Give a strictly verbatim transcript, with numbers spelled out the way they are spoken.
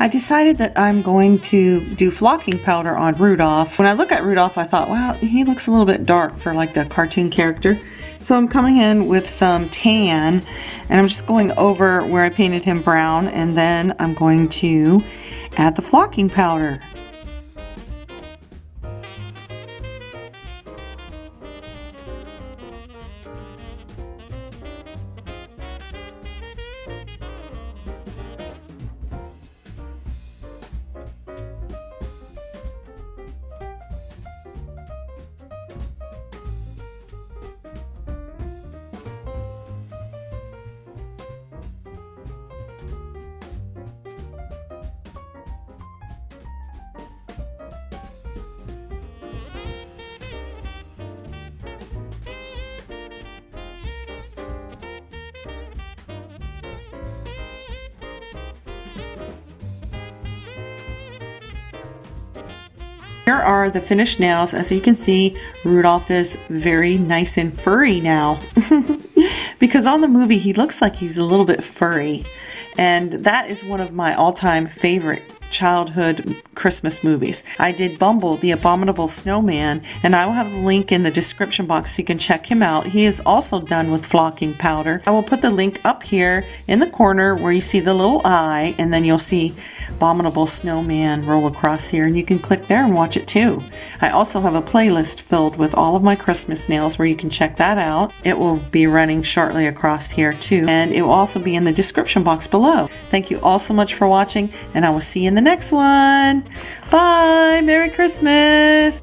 I decided that I'm going to do flocking powder on Rudolph. When I look at Rudolph, I thought, wow, he looks a little bit dark for like the cartoon character. So I'm coming in with some tan, and I'm just going over where I painted him brown, and then I'm going to add the flocking powder. Here are the finished nails. As you can see, Rudolph is very nice and furry now because on the movie he looks like he's a little bit furry, and that is one of my all-time favorite childhood Christmas movies. I did Bumble, the Abominable Snowman, and I will have the link in the description box so you can check him out. He is also done with flocking powder. I will put the link up here in the corner where you see the little eye, and then you'll see Abominable Snowman roll across here, and you can click there and watch it too. I also have a playlist filled with all of my Christmas nails where you can check that out. It will be running shortly across here too, and it will also be in the description box below. Thank you all so much for watching, and I will see you in the next one. Bye! Merry Christmas!